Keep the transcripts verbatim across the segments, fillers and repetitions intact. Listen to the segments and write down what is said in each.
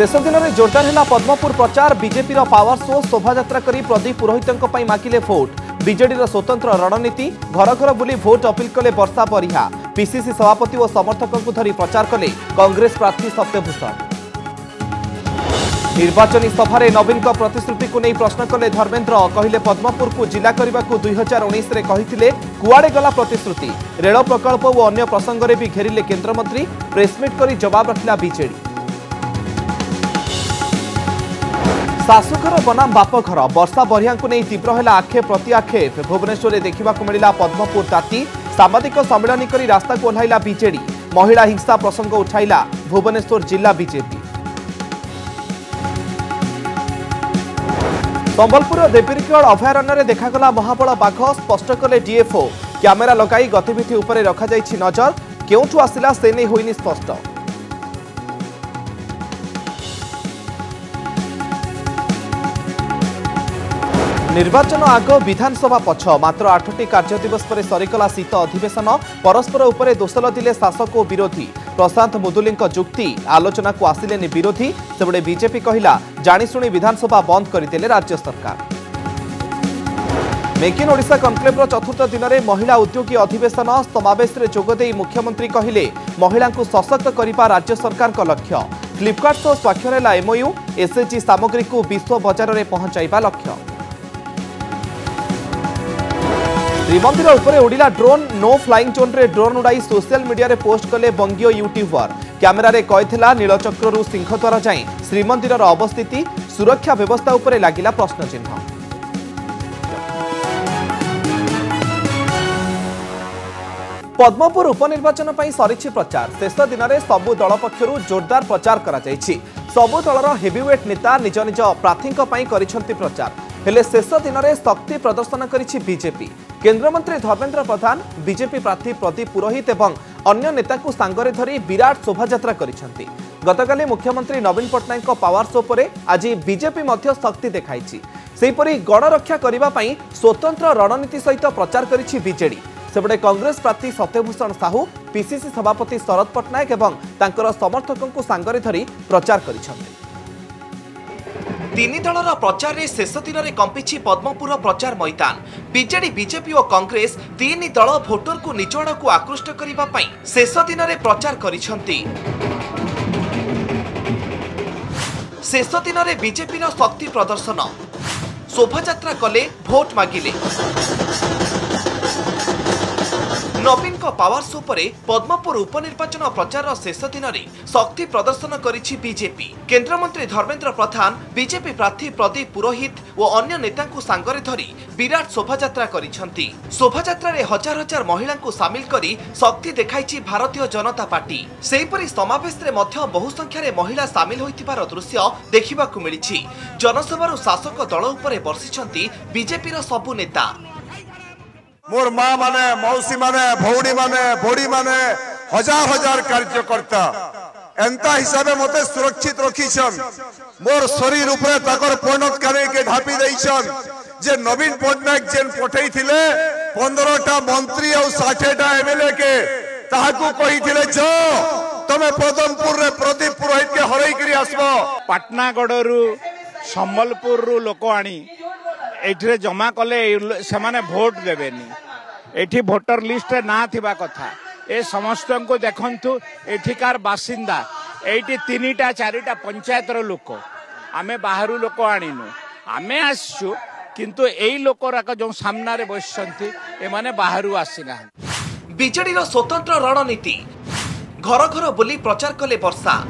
शेष दिन में जोरदार है पद्मपुर प्रचार। बीजेपी पावर शो शोभायात्रा करी प्रदीप पुरोहितंक पई माकिले भोट। बीजेडीर स्वतंत्र रणनीति घर घर बुली भोट अपील कले वर्षा परिहा। पीसीसी सभापति और समर्थकों धरी प्रचार कले कांग्रेस प्रार्थी सत्यभूषण। निर्वाचन सभार नवीन प्रतिश्रुति को नहीं प्रश्न कले धर्मेन्द्र। कहले पद्मपुर को जिला करने को दुई हजार उन्नीस कुआड़े गला प्रतिश्रुति। रेल प्रकल्प और अन्य प्रसंग में भी घेरिले केन्द्रमंत्री। प्रेसमिट कर जवाब रखला बीजेडी। शाशुघर बनाम बापघर वर्षा बरिया को नहीं तीव्र है आक्षेप प्रति आक्षेप। भुवनेश्वर में देखा मिला पद्मपुर ताती सांबादिक सम्मिलन कर रास्ता को ओह्लैला बीजेडी। महिला हिंसा प्रसंग उठाइला भुवनेश्वर जिला बीजेपी। संबलपुर देवीरखेड़ अभयारण्य देखागला महाबल बाघ स्पष्ट कले डीएफओ। कैमेरा लगाई गतिविधि उपरे रखा जाइछि नजर केउठु आसिला से नै होइनि स्पष्ट। निर्वाचन आग विधानसभा पक्ष मात्र आठटी कार्य दिवस पर सरीगला शीत अधिवेशन। परस्पर उपरे दोषल दिले शासक और विरोधी। प्रशांत मुदुली जुक्ति आलोचना को आसिले विरोधी। सेबड़े बीजेपी कहला जाणीशुणी विधानसभा बंद करदेले राज्य सरकार। मेक इन ओडिशा कनक्लेवर चतुर्थ दिन में महिला उद्योगी अधिवेशन। समावेश में जोगदे मुख्यमंत्री कहले महिला सशक्त करने राज्य सरकार का लक्ष्य। फ्लिपकार्ट सह स्वाक्षर है एमओयू। एसएचजी सामग्री को विश्व बाजार में पहुंचाइबा लक्ष्य। श्रीमंदिर उपरे उड़िला ड्रोन। नो फ्लाइंग जोन रे ड्रोन उड़ाई सोशल मीडिया रे पोस्ट कले बंगीय यूट्यूबर। कैमेरा रे कहिथिला नीलचक्ररु सिंहद्वार जाए श्रीमंदिर अवस्थिति। सुरक्षा व्यवस्था उपरे लागिला प्रश्न चिन्ह। पद्मपुर उपनिर्वाचन पई सरीछि प्रचार। शेष दिन में सबु दल पक्षरु जोरदार प्रचार करा जायछि। सबु दलर हेवीवेट नेता निज निज प्रार्थीक पई करिसंती प्रचार। हेले शेष दिन में शक्ति प्रदर्शन करिछि बीजेपी। केन्द्रमंत्री धर्मेन्द्र प्रधान बीजेपी प्रार्थी प्रदीप पुरोहित और अन्य नेता को सांगरे धरी विराट शोभायात्रा करिछंती। गतकाली मुख्यमंत्री नवीन पट्टनायक पावर शो पर आज बीजेपी मध्य शक्ति देखाइछि। सेहिपरि गणरक्षा करिबा पई स्वतंत्र रणनीति सहित प्रचार करिछि बीजेडी। सेपटे कांग्रेस प्रार्थी सत्यभूषण साहू पीसीसी सभापति शरद पट्टनायक और तांकर समर्थकों सांगरे धरी प्रचार करिछंती। तीन दलर प्रचार रे शेष दिन में कंपी पद्मपुर प्रचार मैदान। बीजेडी बीजेपी और कांग्रेस तीन दल भोटर को निज आड़क आकृष्ट करने शेष दिन में प्रचार करिसेंती। शेष दिन में बीजेपी शक्ति प्रदर्शन। शोभायात्रा कले भोट मागिले। नवीन पावर शो पर पद्मपुर उपनिर्वाचन प्रचार शेष दिन में शक्ति प्रदर्शन करिछि बीजेपी। केन्द्रमंत्री धर्मेन्द्र प्रधान बीजेपी प्रार्थी प्रदीप पुरोहित और अन्य नेता को सांगरे धरी विराट शोभायात्रा करिछंती। शोभायात्रा रे हजार हजार महिला को सामिल करी शक्ति देखाइछि भारतीय जनता पार्टी। सेहिपरि समावेश रे मध्य बहु संख्या रे महिला सामिल होइतिबार दृश्य देखिबाकु मिलिछि। जनसभारु शासक दल उपरे बर्षिछंती बीजेपीर सबु नेता। मोर माँ माने मौसी माने भौणी माने भौड़ी माने हजार हजार कार्यकर्ता एंता हिसाब से मते सुरक्षित रखीछन। मोर शरीर उपरे ताकर पणतकारी के ढापी देइछन जे नवीन पट्टनायक जेन पठई थिले पंद्रहटा मंत्री और साठटा एमएलए के ताहाकू कही थिले जो तमे पद्मपुर रे प्रदीप पुरोहित के हरई करी आसबो। पटनागढ़ रु संबलपुर रु लोक आनी एठरे जमा कले से भोट देवेनी। एठी भोटर लिस्ट ना थिबा कथा। ए समस्त को देखंतु एठिकार बासिंदा एठी तीनिटा चारिटा पंचायत रो लोक आमे बाहरु लोक आनिनु आमे आसछु किंतु एई लोक राक जो सामना रे बसंती ए माने बाहरु आसिना। बीजेडी रो स्वतंत्र रणनीति घर घर बुली प्रचार कले वर्षा।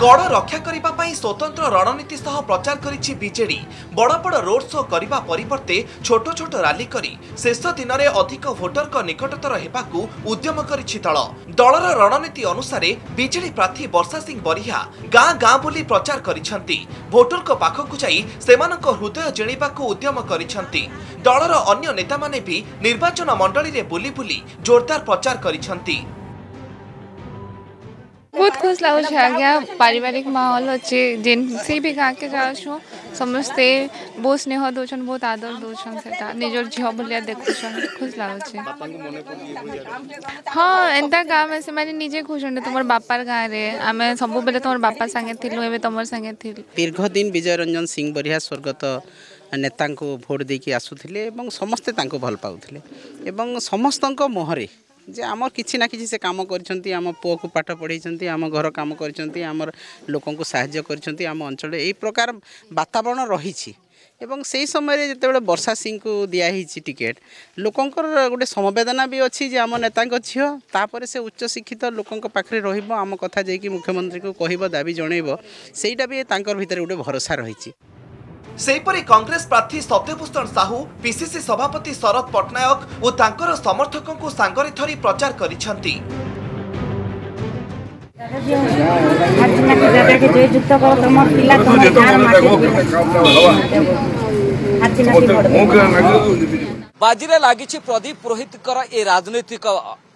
गड़ रक्षा करिबा पई स्वतंत्र रणनीति सह प्रचार करिछि बीजेडी। बड़ बड़ रोड शो करिबा परिवर्ते छोट छोट रैली करी शेष दिन में अधिक भोटर को निकटतर हेबाकू उद्यम करिछि दल। दलर रणनीति अनुसार बीजेडी प्रार्थी वर्षा सिंह बरिहा गाँ गाँ बुली प्रचार करिछंती। भोटर को पाखकू जाई सेमानक हृदय जिणिबाकू उद्यम करिछंती। दलर अन्य नेतामाने भी निर्वाचन मंडली रे बुली बुली जोरदार प्रचार करिछंती। बहुत खुश लगुच आज्ञा पारिवारिक माहौल अच्छे जेन से भी गाँके जाऊँ समस्ते बहुत स्नेह दौरान बहुत आदर दौरान से निजर झी भाया देखुन खुश लगुच। हाँ एंता गाँव में से मैंने निजे खुश हूँ तुम बापार गाँव में आम सब बेले तुम बापा सागे थिलु एबे तुम सागे थिलु। दीर्घ दिन विजय रंजन सिंह बढ़िया स्वर्गत नेता को भोट देके आसुले समस्ते भल पाते समस्त मुहरे जे आमर किसी ना किसी से काम कर आम पुआ को पाठ पढ़ाई आम घर काम कर लोक साहाय्य कर आम अंचल यही प्रकार वातावरण रही से ही समय जिते वर्षा सिंह को दियाही टिकेट लोकं गोटे समबेदना भी अच्छी जे आम नेता झील तापर से उच्च शिक्षित लोकों पाखे रम कथा जाकि मुख्यमंत्री को कह दाबी जनइब सेटा भी भीतर गोटे भरोसा रही। सेहिपरि कांग्रेस प्रार्थी सत्यभूषण साहू पीसीसी सभापति शरद पट्टनायक और तांकर समर्थकों को सांगरे धरी प्रचार करिसेंती। बाजीरे लागिछि प्रदीप पुरोहित कर ए राजनीतिक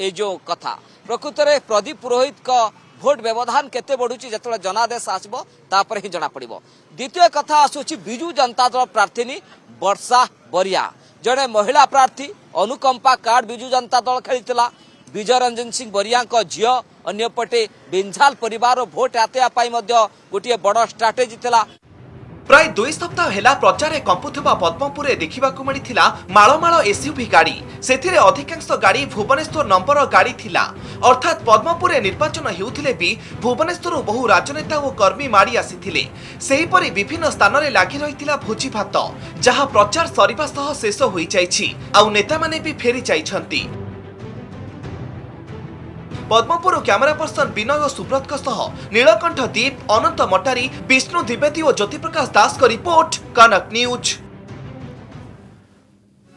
ए जो कथा प्रकृत रे प्रदीप पुरोहित का भोट व्यवधान केते बढ़ुची जतला जनादेश आसबो तापर ही जना पड़िबो। द्वितीय कथा आसुची बिजू जनता दल प्रार्थी वर्षा बरिया जड़े महिला प्रार्थी अनुकंपा कार्ड बिजू जनता दल खेलितला विजय रंजन सिंह बरिया झील अन्यपटे बिंझाल परिवार भोट आतेवाई गोटे बड़ स्ट्राटेजी थिला। प्राय दुई सप्ताह है प्रचार कंपुवा पद्मपुर देखा मिलता मालमाल एसयूवी गाड़ी से अधिकांश गाड़ी भुवनेश्वर नंबर गाड़ी थिला अर्थात पद्मपुर निर्वाचन होते भी भुवनेश्वर बहु राजनेता और कर्मी माड़ी आसी से विभिन्न स्थान में लगी रही भोजी भात जहाँ प्रचार सरवा सह शेष हो जाए नेता माने भी फेरी जाती। पद्मपुर कैमरा पर्सन विनय सुब्रत नीलकंठ दीप अनंत मटारी विष्णु द्विवेदी और ज्योतिप्रकाश दास का रिपोर्ट कनक न्यूज।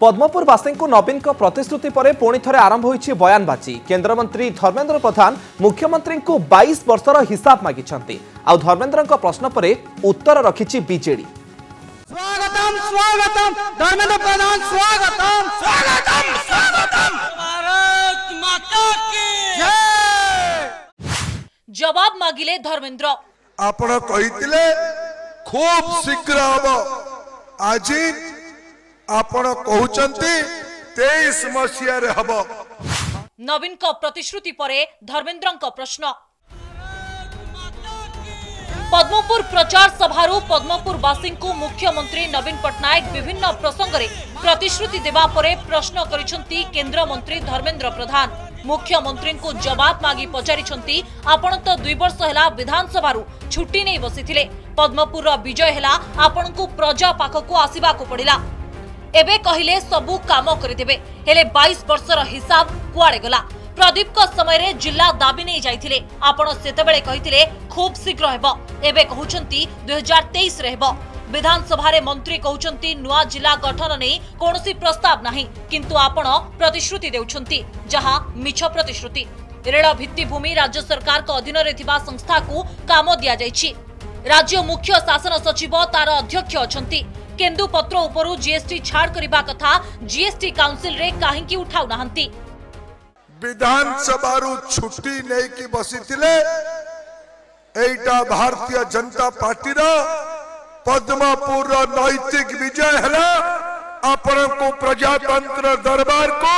पद्मपुरवासी को नवीन का प्रतिश्रुति पर पुणी थे आरंभ होई बयानबाजी केन्द्रमंत्री धर्मेन्द्र प्रधान मुख्यमंत्री को बाईस वर्षर हिसाब मागिछंती आ धर्मेन्द्र का प्रश्न पर उत्तर रखिछि बीजेडी। स्वागतम स्वागतम धर्मेन्द्र प्रधान स्वागतम स्वागतम स्वागतम भारत माता की जवाब मागिले धर्मेन्द्र आपण कहितले खूब शीघ्र हबो आज आपण कहउचंती तेईस मसीहा रे हबो। नवीन को प्रतिश्रुति परे धर्मेन्द्र को प्रश्न पद्मपुर प्रचार सभारू पद्मपुरवासी को मुख्यमंत्री नवीन पट्टनायक विभिन्न प्रसंग रे प्रतिश्रुति देवा परे प्रश्न करिसंती केंद्र मंत्री धर्मेन्द्र प्रधान मुख्यमंत्री को जवाब मागी पचारिसंती आपण तो दुई वर्ष हेला विधानसभारू छुट्टी नै बसिथिले पद्मपुर विजय हेला आपण को प्रजा पाखकू आसीबा को पड़िला एबे कहिले सबु काम करि देबे हेले बाईस वर्षर हिसाब कुआडे गला। प्रदीप को समय रे जिला दाबी नहीं जाइथिले आपण सेतेबेले कहिथिले खूब शीघ्र हेबो एबे कहउचंती दो हज़ार तेईस रे हेबो। विधानसभा रे मंत्री कहउचंती नुवा जिला गठन नै कोनोसी प्रस्ताव नाही किंतु आपण प्रतिश्रुति देउचंती जहां मिछ प्रतिश्रुति। रेल भित्तिभूमि राज्य सरकार को अधीन रे थिबा संस्था को काम दिया जाइछि राज्य मुख्य शासन सचिव तार अध्यक्ष अछंती केंदुपत्र उपरु जीएसटी छाड़ करिबा कथा जीएसटी काउंसिल रे काहे कि उठाउ नाहंती विधानसभा छुट्टी नहीं कि बसी एटा भारतीय जनता पार्टी पद्मपुर नैतिक विजय है आपण को प्रजातंत्र दरबार को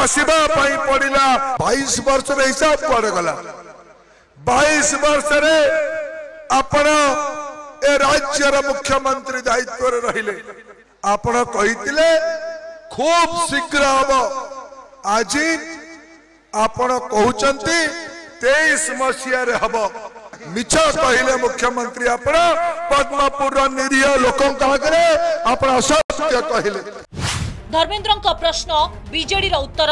आसवा पड़ा बाईस वर्ष रे हिसाब पड़ गला बाईस वर्ष रे आपण ए राज्यर मुख्यमंत्री दायित्व रहिले आपण कहितले खूब शीघ्र हबो आज आपण कहउचंती तेईस मसीहा रे हबो मिछ कहले मुख्यमंत्री आपण पद्मपुर निरीह लोकन ताकरे आपण असत्य कहले। धर्मेन्द्र का प्रश्न बीजेडी रा उत्तर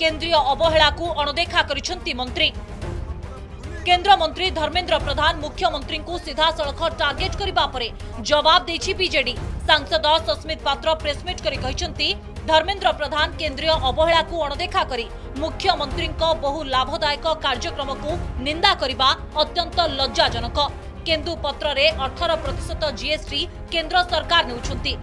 केंद्रीय अवहेला को अणदेखा करिसंती मंत्री केंद्र मंत्री धर्मेन्द्र प्रधान मुख्यमंत्री को सीधा सड़ख टार्गेट करबा परे जवाब देछि बीजेडी। सांसद सस्मित पात्र प्रेसमिट करी कहिसंती धर्मेन्द्र प्रधान केंद्रीय अवहेला को अणदेखा करी मुख्यमंत्री बहु लाभदायक कार्यक्रम को निंदा करने अत्यंत लज्जाजनक। केंदुपत्र रे अठारह प्रतिशत जीएसटी केंद्र सरकार नेउछंती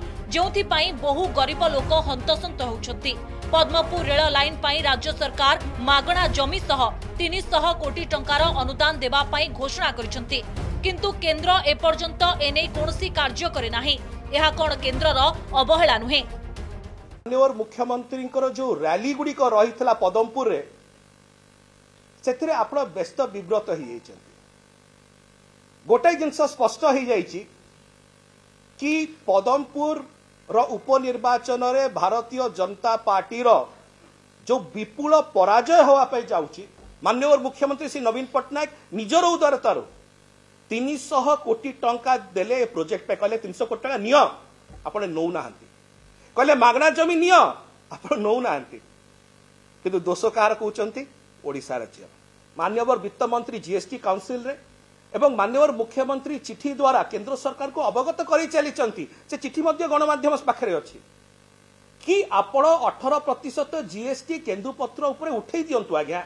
बहु गरीब लोक हंतसंत होउछंती पद्मपुर रेल लाइन पर राज्य सरकार मागणा जमी सह तीन सौ कोटी टंकार अनुदान देबा पई घोषणा करिसेंती, किंतु केंद्र एपर्यंत एने कोनोसी कार्य करे नाही। एहा कोन केंद्रर अवहेला नुहे। माननीय मुख्यमंत्री जो रैली गुडी को रहितला पद्मपुर रे सेथिरे आपण व्यस्त विव्रत होई जैछंती। गोटे जिनस स्पष्ट होई जाईची कि पद्मपुर रो उपनिर्वाचन रे भारतीय जनता पार्टी रो जो विपुल पराजय होवा पे जाउची। माननीय मुख्यमंत्री श्री नवीन पटनायक निजरो उदारतारो तीन सौ कोटी टंका देले प्रोजेक्ट पे कहले तीन सौ कोटी टंका नियो आपण नौ नाहंती, कहले मागना जमी नियो आपण नौ नाहंती, किंतु दोष कार कहउचंती ओडिसा राज्य। माननीय वित्त मंत्री जीएसटी काउंसिल रे एवं माननीय मुख्यमंत्री चिठी द्वारा केंद्र सरकार को अवगत करी चली चिठी गणमाध्यम पाखे अच्छी कि आपण अठारह प्रतिशत जीएसटी केंदुपत्र उपरे उठे दिंतु आज्ञा,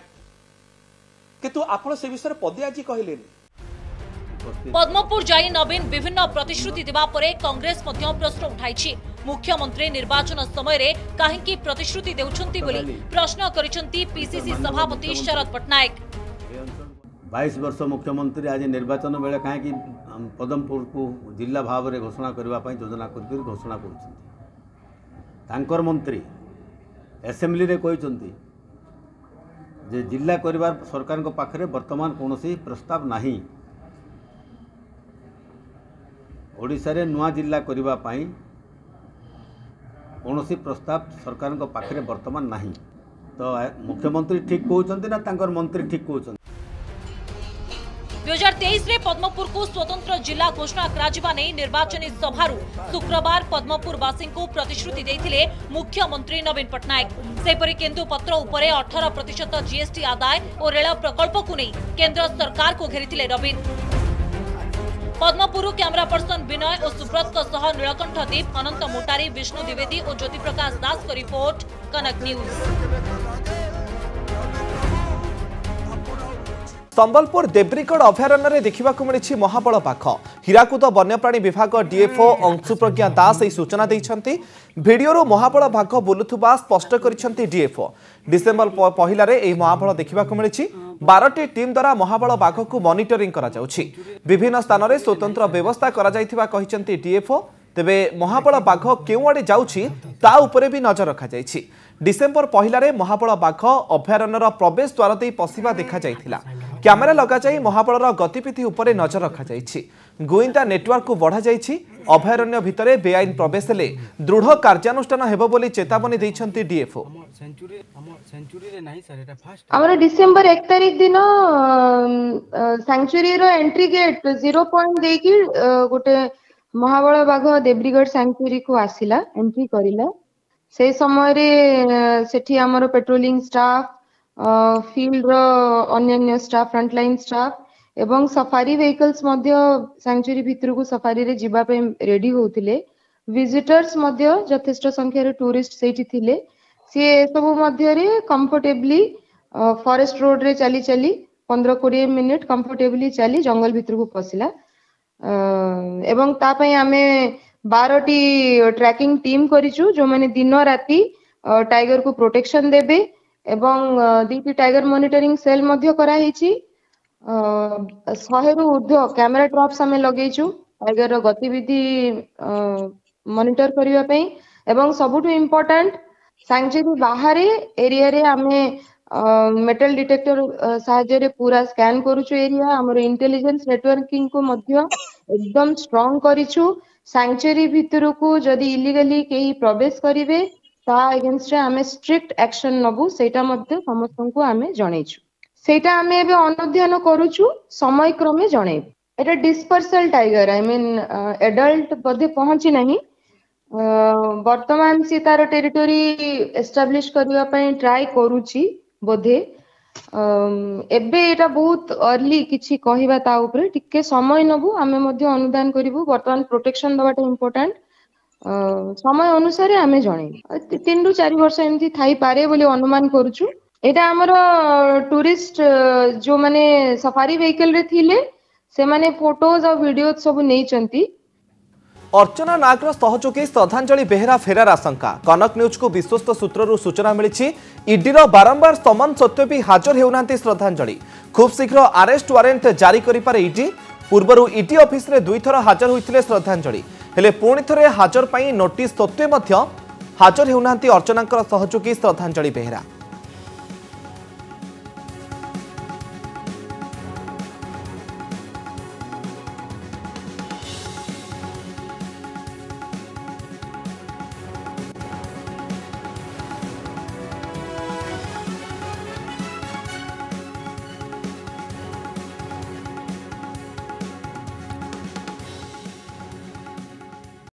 किंतु आपण से विषय पदे आज कहले। पद्मपुर जाई नवीन विभिन्न प्रतिश्रुति देवा परे कांग्रेस प्रश्न उठाई। मुख्यमंत्री निर्वाचन समय कहीं प्रतिश्रुति देउछंती बोली प्रश्न करिसंती पीसीसी सभापति शरद पट्टनायक। बाईस वर्ष मुख्यमंत्री आज निर्वाचन बेले कहीं पद्मपुर को जिला भाव में घोषणा करने योजना कर घोषणा कर मंत्री एसेम्बली रे जे जिला कर सरकार को पाखरे वर्तमान कौन प्रस्ताव नहीं। ओडिशा रे नुआ जिला करने कौन प्रस्ताव सरकार को पाखरे वर्तमान नहीं। तो मुख्यमंत्री ठीक कहते ना मंत्री ठीक कहते। दो हज़ार तेईस रे पद्मपुर को स्वतंत्र जिला घोषणा कराजिबा नै निर्वाचन सभारु शुक्रवार पद्मपुरवासी को प्रतिश्रुति देथिले मुख्यमंत्री नवीन पटनायक। सेपरि केंदुपत्र उपरे अठारह प्रतिशत जीएसटी आदाय और रेल प्रकल्प को नै केंद्र सरकार को घेरिथिले नवीन। पद्मपुरु कैमरा पर्सन विनय और सुब्रत सह नीलकंठ दीप, अनंत मोटारी, विष्णु द्विवेदी और ज्योतिप्रकाश दास की रिपोर्ट, कनक न्यूज। संबलपुर देब्रिगड़ अभयारण्य देखा मिली महाबल बाघ। हीराकूद वन्यप्राणी विभाग डीएफओ अंशुप्रज्ञा दास सूचना देते। भिडियो महाबल बाघ बुलुवा स्पष्ट कर डीएफओ। डिसेंबर पहला महाबल देखा मिली। बारटी टीम द्वारा महाबल बाघ को मनिटरिंग विभिन्न स्थान में स्वतंत्र व्यवस्था डीएफओ। तेबे महाबल बाघ केउआडे जाउछि ता उपरे भी नजर रखा जाइछि। डिसेंबर पहला महाबल बाघ अभयारण्यर प्रवेश द्वार देई पसिबा देखा जाइथिला। कैमरा लगा जाई महाबलर गतिविधि उपरे नजर रखा जाइछि। गोइंदा नेटवर्क को बढ़ा जाइछि। अभयारण्य भितरे बेआईन प्रवेश हेले दृढ़ कार्यानुष्ठान हेबो बोली चेतावनी दैछन्ति डीएफओ। हमरा डिसेंबर एक तारिख दिन सैंक्चुरी रो एंट्री गेट शून्य पॉइंट देकी गोटे महाबल बाघ देब्रिगड़ सैंक्चुरी को आसिला एंट्री करिला। से समय रे सेठी हमरो पेट्रोलिंग स्टाफ, फील्ड रो अन्य स्टाफ, फ्रंट लाइन स्टाफ एवं सफारी व्हीकल्स मध्य सैंक्चुरी भितर को सफारी रे जीवा पे रेडी होतिले। विजिटर्स मध्य जथेष्ट संख्या रे टूरिस्ट सेठी थिले। से सब मध्य रे कंफर्टेबली फॉरेस्ट रोड रे चली चली पंद्रह बीस मिनट कंफर्टेबली चली जंगल भितर को पसिला। एवं तापई आमे बारटी ट्रैकिंग टीम करिचु जो माने दिन राति टाइगर को प्रोटेक्शन देबे एवं दीटी टाइगर मॉनिटरिंग सेल मध्य करा हेची। सौ रु ऊर्ध्व कैमरा ट्रॉप्स आमे लगेचु टाइगर रो गतिविधि मॉनिटर करिवा पई। एवं सबुठु इंपोर्टेंट सैंक्चुरी बाहरे एरिया रे आमे मेटल डिटेक्टर साहाय्य रे पूरा स्कैन करूचु एरिया। हमरो इंटेलिजेंस नेटवर्किंग को मध्य एकदम स्ट्रांग करिचु। सैंक्चुरी भितर को जदि इलिगली केही प्रवेश करिवे ता अगेंस्ट रे आमे स्ट्रिक्ट एक्शन नबु सेटा मध्य समस्तन को आमे जणैचु। सेटा आमे एबे अनुध्यान करूचु समय क्रमे जणैबे। एटा dispersal tiger I mean adult बधे पहुंची नाही। वर्तमान से तार टेरिटरी एस्टाब्लिश करबा पई ट्राई करूची बोधे। एबे एटा बहुत अर्ली किछि कहिबा ता ऊपर टिके समय नबु आमे मध्ये अनुदान करिवु। वर्तमान प्रोटेक्शन दबाटा इंपोर्टेंट समय अनुसार आमे जणे तीन रु चार वर्ष एमथि थाई पारे बोली अनुमान करूछु। एटा हमर टूरिस्ट जो माने सफारी व्हीकल रे थिले से माने फोटोज और वीडियोज सब नै चंती। अर्चना नागर सहयोगी श्रद्धांजलि बेहेरा फेरार आशंका। कनक न्यूज को विश्वस्त सूत्ररु सूचना मिली। ईडीर बारंबार समन सत्वे भी हाजर होना श्रद्धांजलि। खूब शीघ्र आरेस्ट वारंट जारी करे ईडी। पूर्व ईडी ऑफिस रे दुई थर हाजर होते श्रद्धांजलि, हेले पुणी थे हाजर पर नोटिस सत्वे हाजर होना अर्चना सहयोगी श्रद्धांजलि बेहेरा।